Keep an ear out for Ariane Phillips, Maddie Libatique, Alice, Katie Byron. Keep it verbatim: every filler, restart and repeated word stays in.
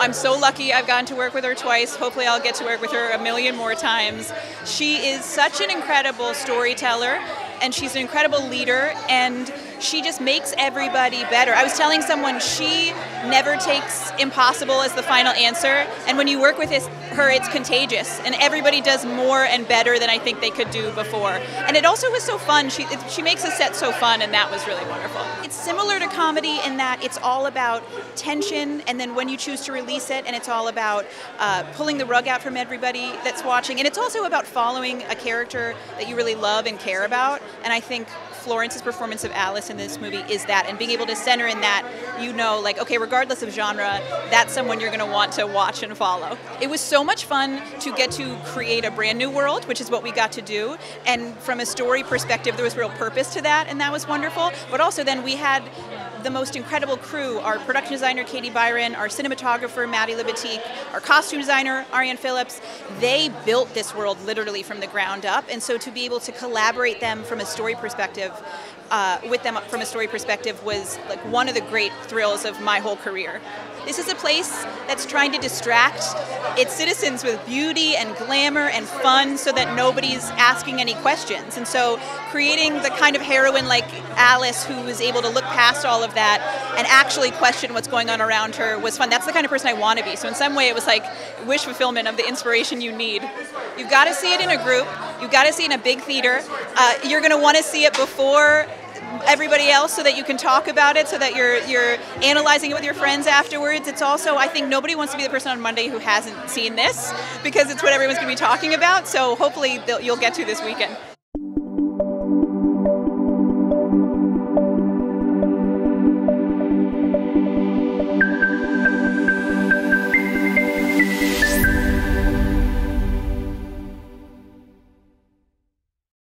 I'm so lucky I've gotten to work with her twice. Hopefully I'll get to work with her a million more times. She is such an incredible storyteller, and she's an incredible leader, and she just makes everybody better. I was telling someone she never takes impossible as the final answer, and when you work with this, her, it's contagious, and everybody does more and better than I think they could do before. And it also was so fun. She, it, she makes a set so fun, and that was really wonderful. It's similar to comedy in that it's all about tension, and then when you choose to release it, and it's all about uh, pulling the rug out from everybody that's watching, and it's also about following a character that you really love and care about, and I think Florence's performance of Alice in this movie is that, and being able to center in that, you know, like, okay, regardless of genre, that's someone you're going to want to watch and follow. It was so much fun to get to create a brand new world, which is what we got to do, and from a story perspective, there was real purpose to that, and that was wonderful, but also then we had the most incredible crew, our production designer, Katie Byron, our cinematographer, Maddie Libatique, our costume designer, Ariane Phillips. They built this world literally from the ground up, and so to be able to collaborate them from a story perspective, uh, with them from a story perspective was like one of the great thrills of my whole career. This is a place that's trying to distract its citizens with beauty and glamour and fun so that nobody's asking any questions. And so creating the kind of heroine like Alice, who was able to look past all of that and actually question what's going on around her, was fun. That's the kind of person I want to be. So in some way it was like wish fulfillment of the inspiration you need. You've got to see it in a group. You've got to see it in a big theater. Uh, you're going to want to see it before everybody else so that you can talk about it, so that you're you're analyzing it with your friends afterwards. It's also, I think nobody wants to be the person on Monday who hasn't seen this, because it's what everyone's going to be talking about, so hopefully you'll get to this weekend.